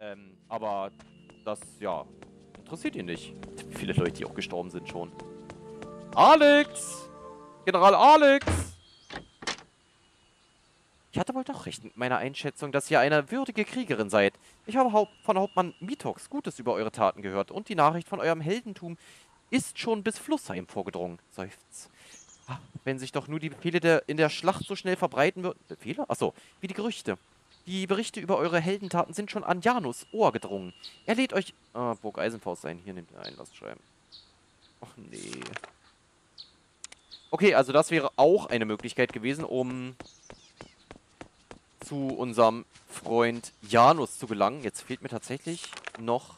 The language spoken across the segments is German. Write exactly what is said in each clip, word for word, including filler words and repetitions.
Ähm, aber das, ja, interessiert ihn nicht. Wie viele Leute, die auch gestorben sind schon. Alex! General Alex! Ich hatte wohl doch recht mit meiner Einschätzung, dass ihr eine würdige Kriegerin seid. Ich habe Haupt von Hauptmann Mitox Gutes über eure Taten gehört und die Nachricht von eurem Heldentum ist schon bis Flussheim vorgedrungen. Seufz. Ach, wenn sich doch nur die Befehle der, in der Schlacht so schnell verbreiten würden... Befehle? Achso, wie die Gerüchte. Die Berichte über eure Heldentaten sind schon an Janus' Ohr gedrungen. Er lädt euch... Ah, Burg Eisenfaust ein. Hier nimmt er ein, lasst schreiben. Ach nee. Okay, also das wäre auch eine Möglichkeit gewesen, um zu unserem Freund Janus zu gelangen. Jetzt fehlt mir tatsächlich noch...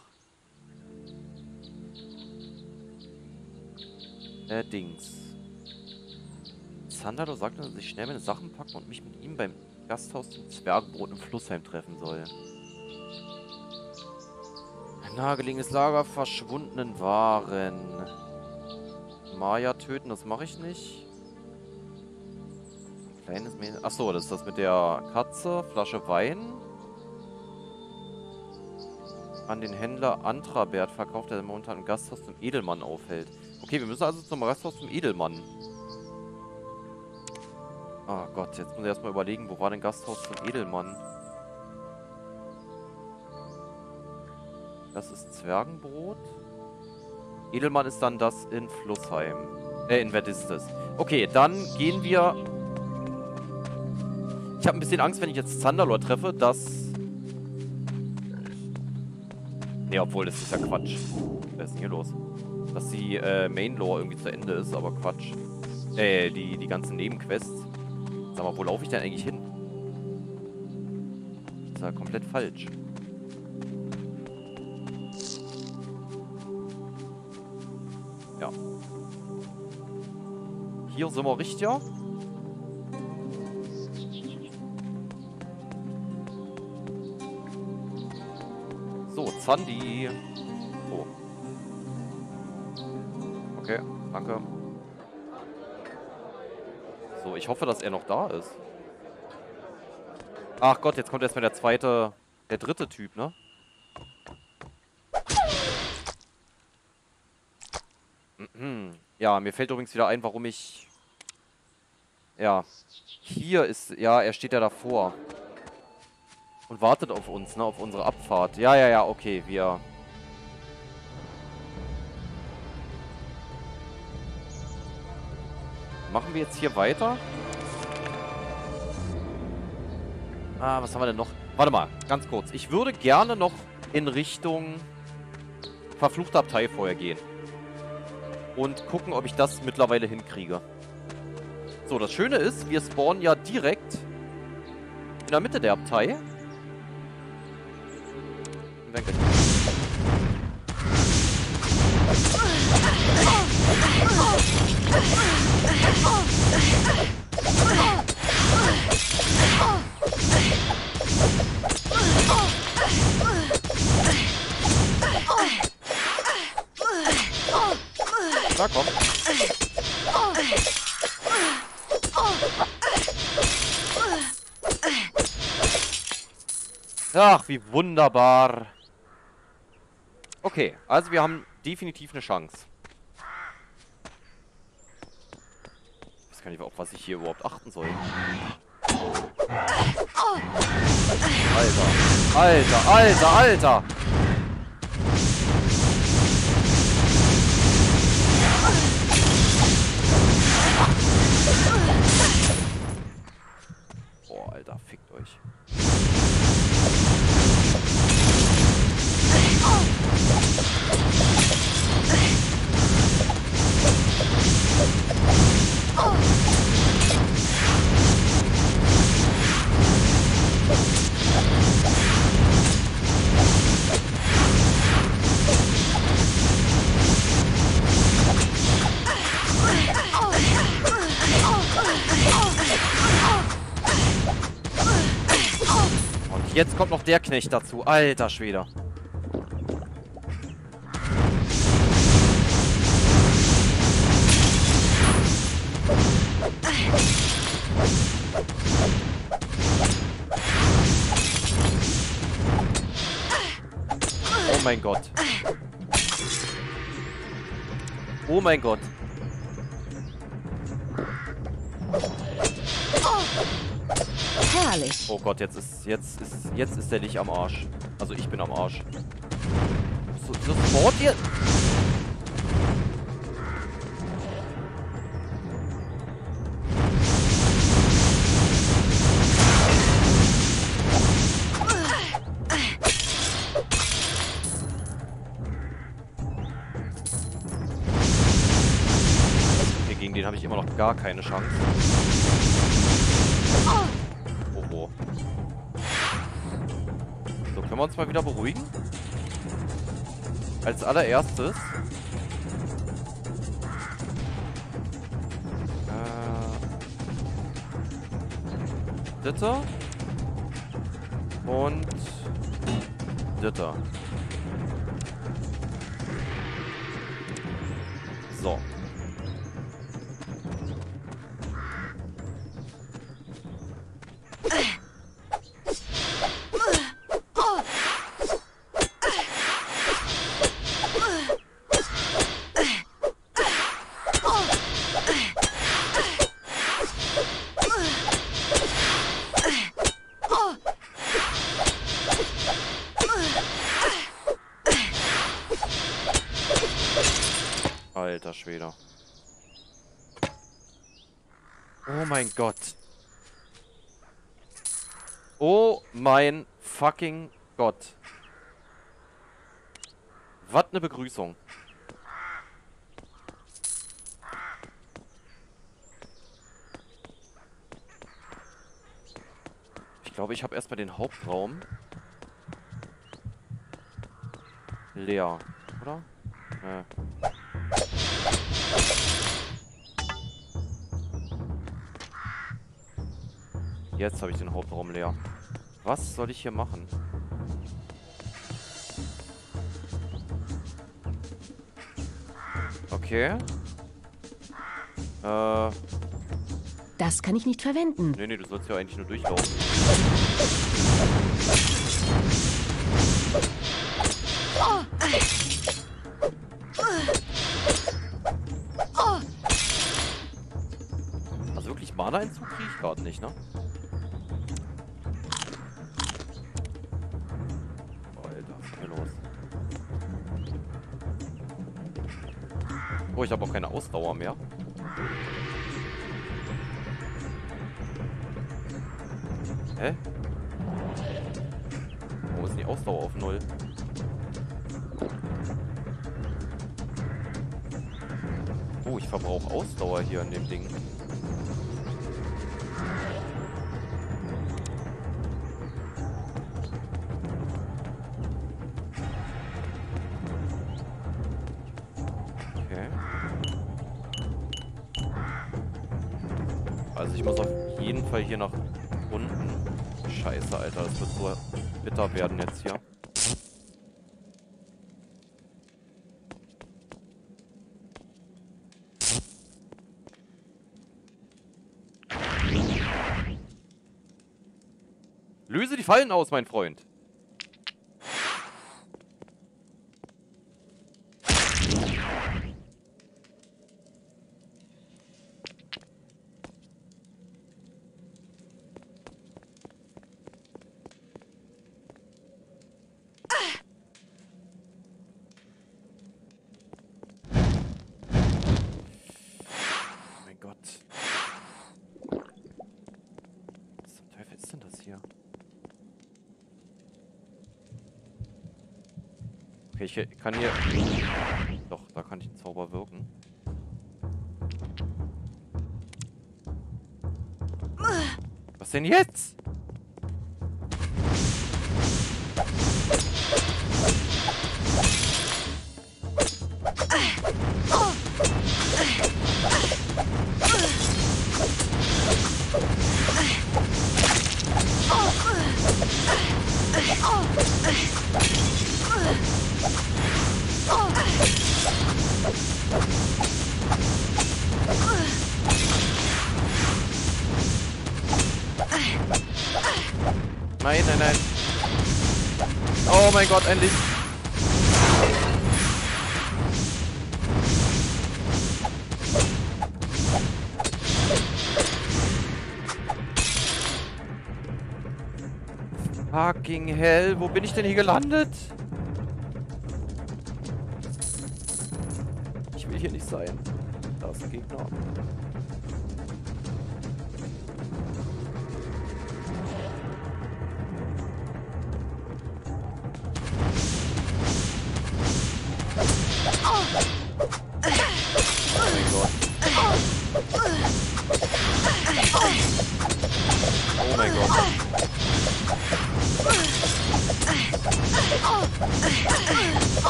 Äh, Dings. Zandalo sagte, dass er sich schnell meine Sachen packen und mich mit ihm beim Gasthaus zum Zwergenbrot im Flussheim treffen soll. Ein nahegelegenes Lager verschwundenen Waren. Maya töten, das mache ich nicht. Ein kleines Mädchen. Achso, das ist das mit der Katze. Flasche Wein. An den Händler Antrabert verkauft, der momentan im Gasthaus zum Edelmann aufhält. Okay, wir müssen also zum Gasthaus zum Edelmann. Oh Gott, jetzt muss ich erstmal überlegen, wo war denn Gasthaus zum Edelmann? Das ist Zwergenbrot. Edelmann ist dann das in Flussheim. Äh, in Verdistes. Okay, dann gehen wir... Ich habe ein bisschen Angst, wenn ich jetzt Zandalor treffe, dass... Ne, obwohl, das ist ja Quatsch. Was ist denn hier los? Dass die äh, Mainlore irgendwie zu Ende ist, aber Quatsch. Äh, die, die ganzen Nebenquests. Sag mal, wo laufe ich denn eigentlich hin? Das ist ja komplett falsch. Ja. Hier sind wir richtig. So, Zandi. Oh. Okay, danke. So, ich hoffe, dass er noch da ist. Ach Gott, jetzt kommt erstmal der zweite, der dritte Typ, ne? Mhm. Ja, mir fällt übrigens wieder ein, warum ich... Ja, hier ist... Ja, er steht ja davor. Und wartet auf uns, ne? Auf unsere Abfahrt. Ja, ja, ja, okay, wir... Machen wir jetzt hier weiter? Ah, was haben wir denn noch? Warte mal, ganz kurz. Ich würde gerne noch in Richtung verfluchte Abtei vorher gehen. Und gucken, ob ich das mittlerweile hinkriege. So, das Schöne ist, wir spawnen ja direkt in der Mitte der Abtei. Und dann Na komm. Ach, wie wunderbar. Okay, also wir haben definitiv eine Chance. Auf was ich hier überhaupt achten soll. Alter, Alter, Alter, Alter! Boah, Alter, fickt euch. Und jetzt kommt noch der Knecht dazu. Alter Schwede. Oh mein Gott. Oh mein Gott. Herrlich. Oh Gott, jetzt ist, jetzt ist, jetzt ist der nicht am Arsch. Also ich bin am Arsch. So, sofort ihr... habe ich immer noch gar keine Chance. Oh, oh. So, können wir uns mal wieder beruhigen? Als allererstes. Äh, Ditter. Und Ditter. So. Alter Schwede. Oh mein Gott. Oh mein fucking Gott. Was eine Begrüßung. Ich glaube, ich habe erstmal den Hauptraum leer, oder? Äh. Jetzt habe ich den Hauptraum leer. Was soll ich hier machen? Okay. Äh. Das kann ich nicht verwenden. Nee, nee, du sollst ja eigentlich nur durchlaufen. Oh. Oh. Also wirklich Mana-Entzug kriege ich gerade nicht, ne? Oh, ich habe auch keine Ausdauer mehr. Hä? Wo ist denn die Ausdauer auf null? Oh, ich verbrauche Ausdauer hier in dem Ding. Hier nach unten. Scheiße, Alter. Das wird so bitter werden jetzt hier. Löse die Fallen aus, mein Freund. Okay, ich kann hier... Doch, da kann ich den Zauber wirken. Was denn jetzt? Nein, nein, nein. Oh mein Gott, endlich. Fucking hell, wo bin ich denn hier gelandet? Ich will hier nicht sein. Da ist ein Gegner.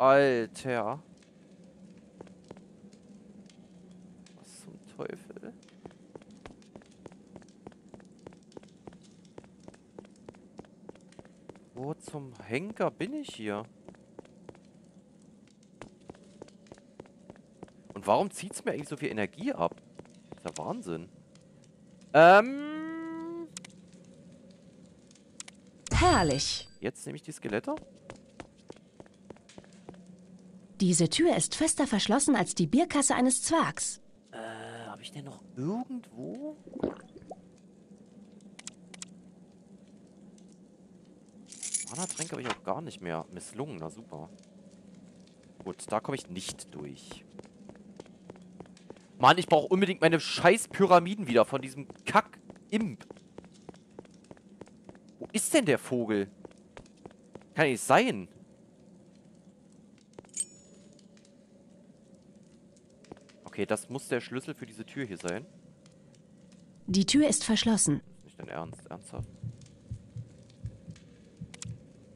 Alter. Was zum Teufel? Wo zum Henker bin ich hier? Und warum zieht es mir eigentlich so viel Energie ab? Das ist ja Wahnsinn. Ähm. Herrlich. Jetzt nehme ich die Skelette. Diese Tür ist fester verschlossen als die Bierkasse eines Zwergs. Äh, habe ich denn noch irgendwo? Mana-Tränke habe ich auch gar nicht mehr. Misslungen, na super. Gut, da komme ich nicht durch. Mann, ich brauche unbedingt meine scheiß Pyramiden wieder von diesem Kack-Imp. Wo ist denn der Vogel? Kann nicht sein. Okay, das muss der Schlüssel für diese Tür hier sein. Die Tür ist verschlossen. Das ist nicht dein Ernst, ernsthaft.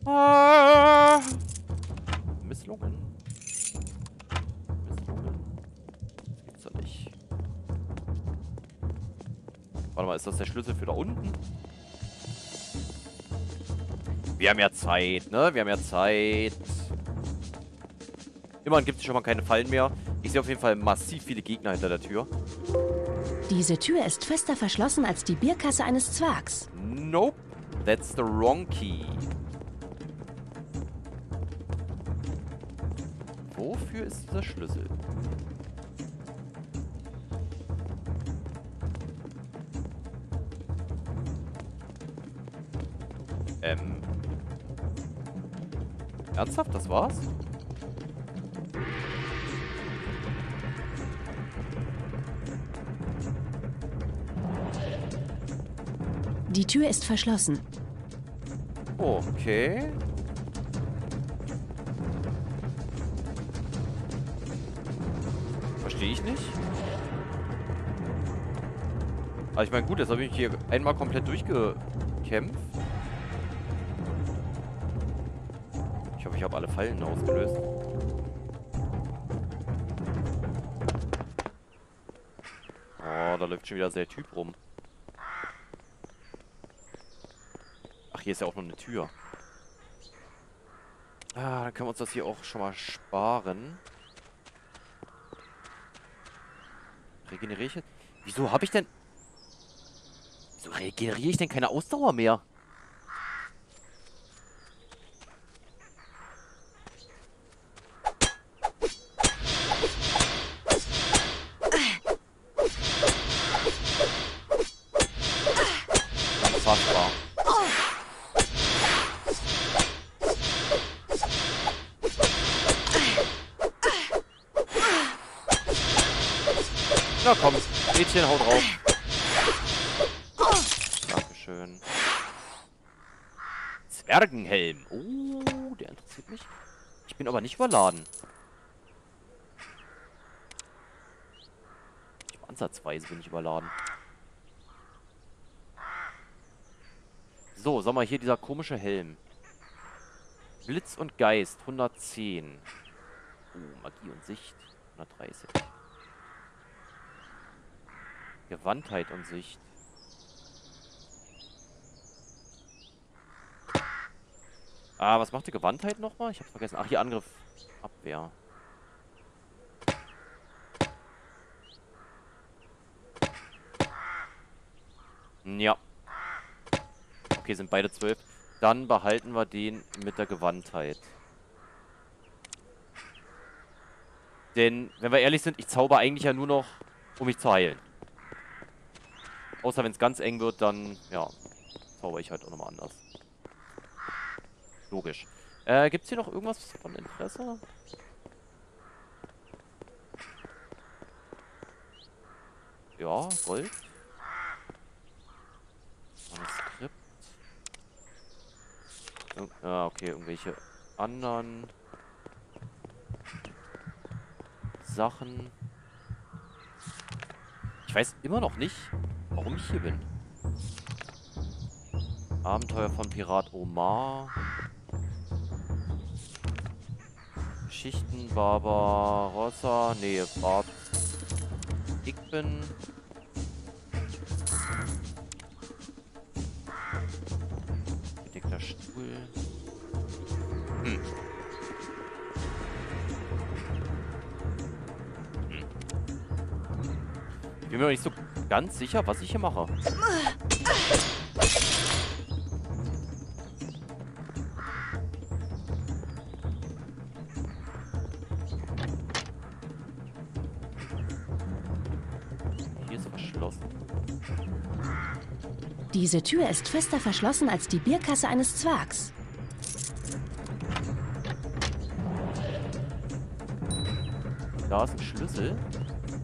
Ah! Misslungen. Misslungen. Das gibt's doch nicht. Warte mal, ist das der Schlüssel für da unten? Wir haben ja Zeit, ne? Wir haben ja Zeit. Immerhin gibt es schon mal keine Fallen mehr. Ich sehe auf jeden Fall massiv viele Gegner hinter der Tür. Diese Tür ist fester verschlossen als die Bierkasse eines Zwergs. Nope, that's the wrong key. Wofür ist dieser Schlüssel? Ähm. Ernsthaft, das war's? Die Tür ist verschlossen. Okay. Verstehe ich nicht. Aber ich meine, gut, jetzt habe ich hier einmal komplett durchgekämpft. Ich hoffe, ich habe alle Fallen ausgelöst. Oh, da läuft schon wieder der Typ rum. Hier ist ja auch noch eine Tür. Ah, dann können wir uns das hier auch schon mal sparen. Regeneriere ich jetzt? Wieso habe ich denn... Wieso regeneriere ich denn keine Ausdauer mehr? Na komm, Mädchen, hau drauf. Dankeschön. Zwergenhelm. Oh, der interessiert mich. Ich bin aber nicht überladen. Ich bin ansatzweise bin ich überladen. So, sag mal, hier dieser komische Helm. Blitz und Geist, hundertzehn. Oh, Magie und Sicht, hundertdreißig. Gewandtheit und Sicht. Ah, was macht die Gewandtheit nochmal? Ich hab's vergessen. Ach, hier Angriff. Abwehr. Ja. Okay, sind beide zwölf. Dann behalten wir den mit der Gewandtheit. Denn, wenn wir ehrlich sind, ich zauber eigentlich ja nur noch, um mich zu heilen. Außer wenn es ganz eng wird, dann, ja, zauber ich halt auch nochmal anders. Logisch. Äh, gibt's hier noch irgendwas von Interesse? Ja, Gold. Manuskript. Ir ah, okay, irgendwelche anderen Sachen. Ich weiß immer noch nicht, warum ich hier bin. Abenteuer von Pirat Omar. Geschichten, Barbarossa, nee, Bart. Ich bin. Gedeckter Stuhl. Hm. Hm. Ich bin mir nicht so ganz sicher, was ich hier mache. Diese Tür ist fester verschlossen als die Bierkasse eines Zwergs. Da ist ein Schlüssel.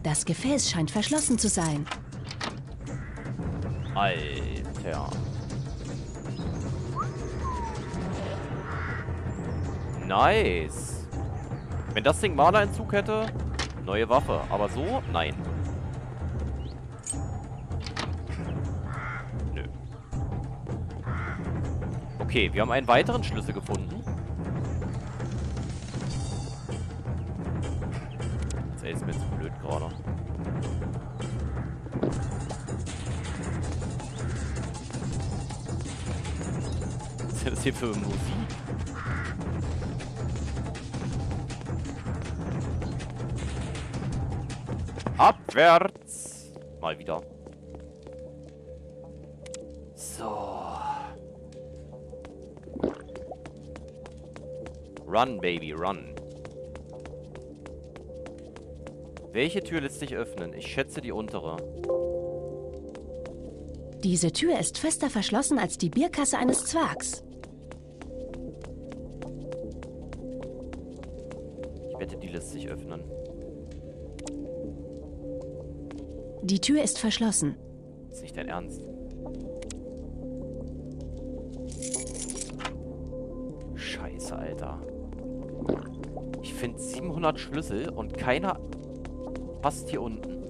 Das Gefäß scheint verschlossen zu sein. Alter. Nice. Wenn das Ding Mana-Entzug hätte, neue Waffe. Aber so, nein. Okay, wir haben einen weiteren Schlüssel gefunden. Jetzt ist mir zu blöd gerade. Was ist das hier für Musik? Abwärts! Mal wieder. Run, Baby, run. Welche Tür lässt sich öffnen? Ich schätze die untere. Diese Tür ist fester verschlossen als die Bierkasse eines Zwergs. Ich wette, die lässt sich öffnen. Die Tür ist verschlossen. Ist nicht dein Ernst. Scheiße, Alter. Finde siebenhundert Schlüssel und keiner passt hier unten.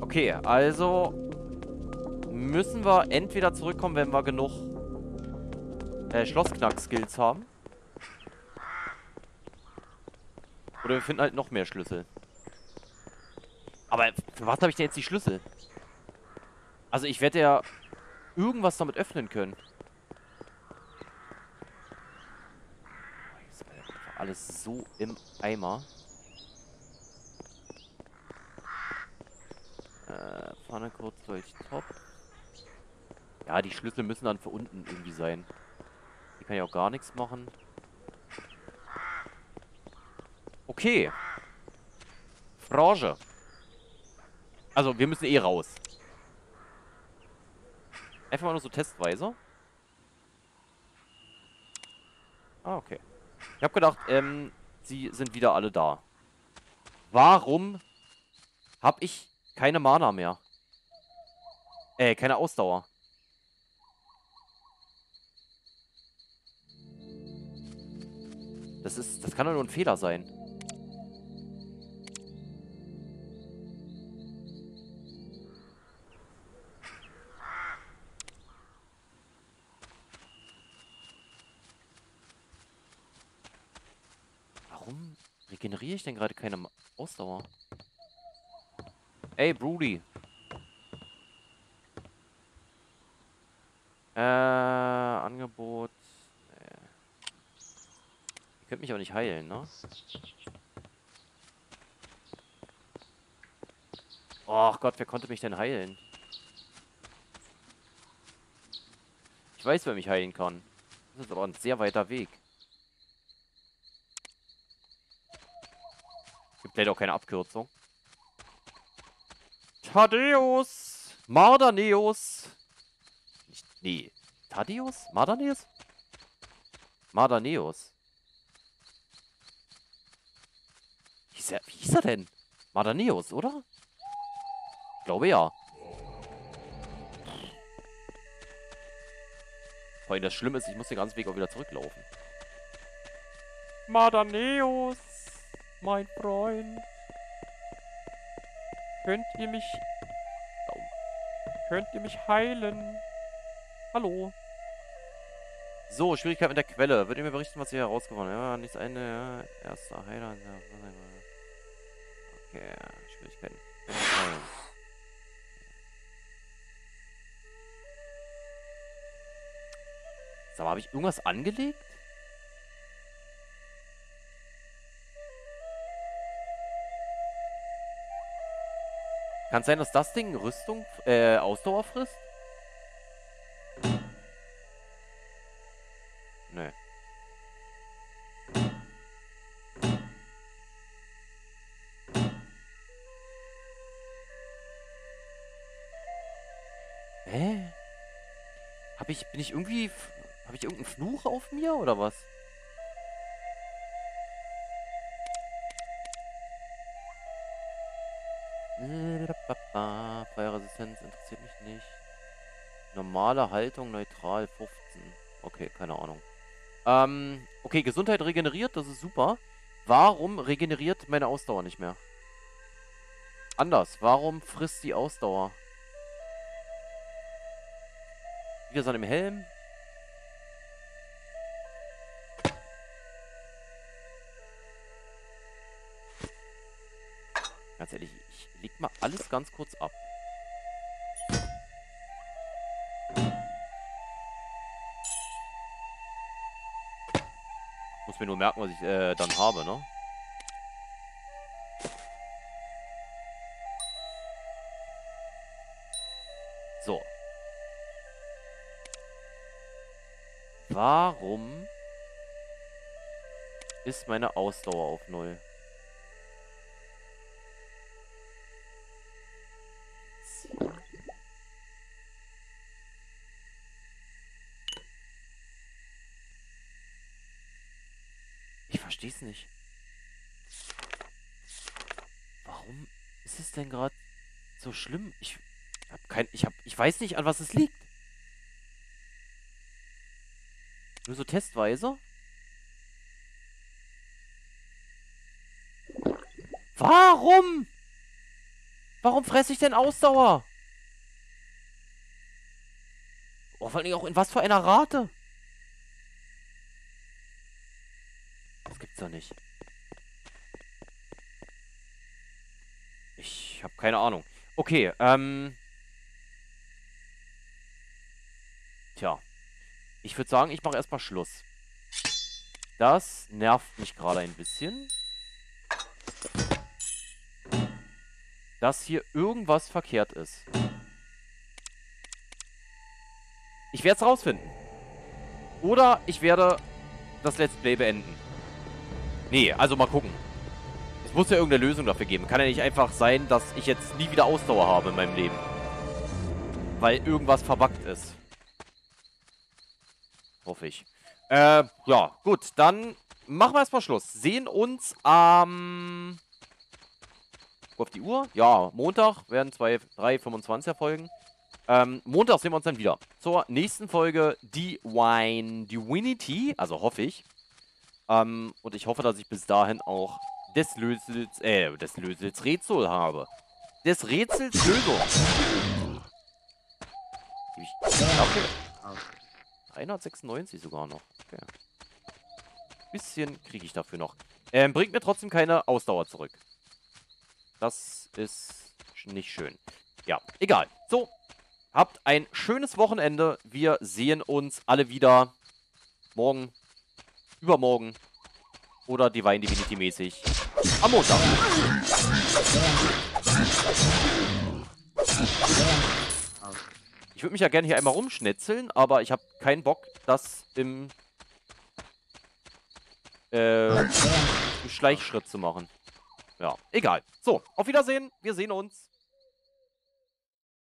Okay, also müssen wir entweder zurückkommen, wenn wir genug äh, Schlossknack-Skills haben. Oder wir finden halt noch mehr Schlüssel. Aber für was habe ich denn jetzt die Schlüssel? Also ich werde ja irgendwas damit öffnen können. Alles so im Eimer. Äh, Pfanne kurz durch Top. Ja, die Schlüssel müssen dann für unten irgendwie sein. Hier kann ich auch gar nichts machen. Okay. Branche. Also, wir müssen eh raus. Einfach mal nur so testweise. Ah, okay. Ich habe gedacht, ähm, sie sind wieder alle da. Warum habe ich keine Mana mehr? Äh, keine Ausdauer. Das ist, das kann doch nur ein Fehler sein. Warum regeneriere ich denn gerade keine Ausdauer? Ey, Broody. Äh, Angebot. Nee. Ihr könnt mich auch nicht heilen, ne? Och Gott, wer konnte mich denn heilen? Ich weiß, wer mich heilen kann. Das ist aber ein sehr weiter Weg. Gibt leider auch keine Abkürzung. Thaddeus! Mardaneus! Nicht, nee. Thaddeus? Mardaneus? Mardaneus. Wie hieß er, wie hieß er denn? Mardaneus, oder? Ich glaube ja. Vor allem das Schlimme ist, ich muss den ganzen Weg auch wieder zurücklaufen. Mardaneus! Mein Freund! Könnt ihr mich... Oh. Könnt ihr mich heilen? Hallo? So, Schwierigkeit mit der Quelle. Würdet ihr mir berichten, was ihr herausgefunden habt? Ja, nicht eine... Ja. Erster Heiler... Okay, Schwierigkeiten. Sag mal, habe ich irgendwas angelegt? Kann es sein, dass das Ding Rüstung, äh, Ausdauer frisst? Nö. Hä? Hab ich, bin ich irgendwie, hab ich irgendeinen Fluch auf mir oder was? Feuerresistenz interessiert mich nicht. Normale Haltung, neutral, fünfzehn. Okay, keine Ahnung. Ähm, okay, Gesundheit regeneriert, das ist super. Warum regeneriert meine Ausdauer nicht mehr? Anders, warum frisst die Ausdauer? Wieder so an dem Helm. Ganz ehrlich, ich leg mal alles ganz kurz ab. Muss mir nur merken, was ich äh, dann habe, ne? So. Warum ist meine Ausdauer auf null? Versteh's nicht. Warum ist es denn gerade so schlimm? Ich hab kein, ich hab, ich weiß nicht, an was es liegt. Nur so testweise? Warum? Warum fresse ich denn Ausdauer? Oh, vor allem auch in was für einer Rate? Doch nicht. Ich habe keine Ahnung. Okay, ähm... Tja. Ich würde sagen, ich mache erstmal Schluss. Das nervt mich gerade ein bisschen. Dass hier irgendwas verkehrt ist. Ich werde es rausfinden. Oder ich werde das Let's Play beenden. Nee, also mal gucken. Es muss ja irgendeine Lösung dafür geben. Kann ja nicht einfach sein, dass ich jetzt nie wieder Ausdauer habe in meinem Leben. Weil irgendwas verbuggt ist. Hoffe ich. Äh, ja, gut. Dann machen wir erstmal Schluss. Sehen uns am... Ähm, auf die Uhr? Ja, Montag werden zwei, drei, fünfundzwanzig erfolgen. Ähm, Montag sehen wir uns dann wieder. Zur nächsten Folge Divine Divinity. Also hoffe ich. Um, und ich hoffe, dass ich bis dahin auch des Lösels, äh, des Lösels Rätsel habe. Des Rätsels Lösung. hundertsechsundneunzig sogar noch. Okay. Bisschen kriege ich dafür noch. Ähm, bringt mir trotzdem keine Ausdauer zurück. Das ist nicht schön. Ja, egal. So, habt ein schönes Wochenende. Wir sehen uns alle wieder morgen, übermorgen oder Divine Divinity mäßig am Montag. Ich würde mich ja gerne hier einmal rumschnetzeln, aber ich habe keinen Bock, das im, äh, im Schleichschritt zu machen. Ja, egal. So, auf Wiedersehen. Wir sehen uns.